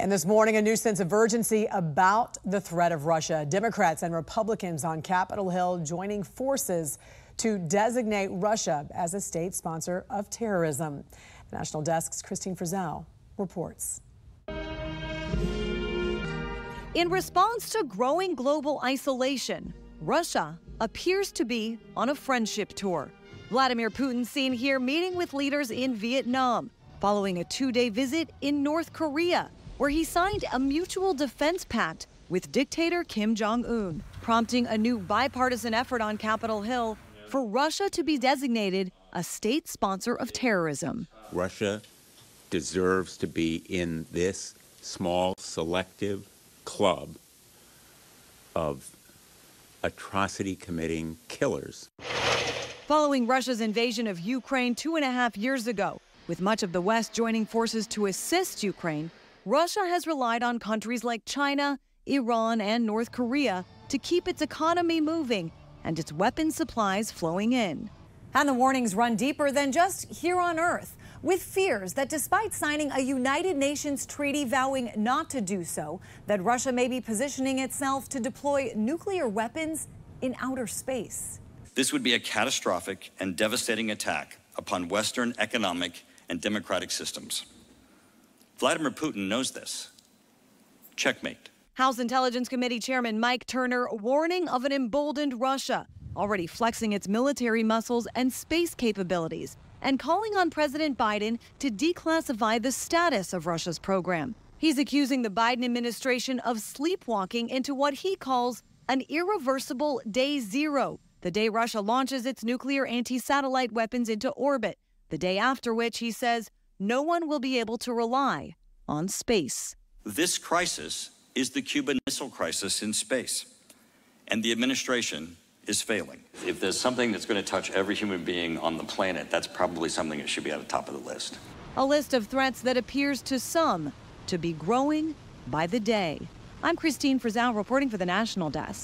And this morning, a new sense of urgency about the threat of Russia. Democrats and Republicans on Capitol Hill joining forces to designate Russia as a state sponsor of terrorism. The National Desk's Christine Frizell reports. In response to growing global isolation, Russia appears to be on a friendship tour. Vladimir Putin seen here meeting with leaders in Vietnam, following a two-day visit in North Korea, where he signed a mutual defense pact with dictator Kim Jong-un, prompting a new bipartisan effort on Capitol Hill for Russia to be designated a state sponsor of terrorism. Russia deserves to be in this small, selective club of atrocity-committing killers. Following Russia's invasion of Ukraine 2.5 years ago, with much of the West joining forces to assist Ukraine, Russia has relied on countries like China, Iran, and North Korea to keep its economy moving and its weapon supplies flowing in. And the warnings run deeper than just here on Earth, with fears that despite signing a United Nations treaty vowing not to do so, that Russia may be positioning itself to deploy nuclear weapons in outer space. This would be a catastrophic and devastating attack upon Western economic and democratic systems. Vladimir Putin knows this. Checkmate. House Intelligence Committee Chairman Mike Turner warning of an emboldened Russia, already flexing its military muscles and space capabilities, and calling on President Biden to declassify the status of Russia's program. He's accusing the Biden administration of sleepwalking into what he calls an irreversible day 0, the day Russia launches its nuclear anti-satellite weapons into orbit, the day after which, he says, no one will be able to rely on space. This crisis is the Cuban Missile Crisis in space, and the administration is failing. If there's something that's going to touch every human being on the planet, that's probably something that should be at the top of the list. A list of threats that appears to some to be growing by the day. I'm Christine Frizell reporting for the National Desk.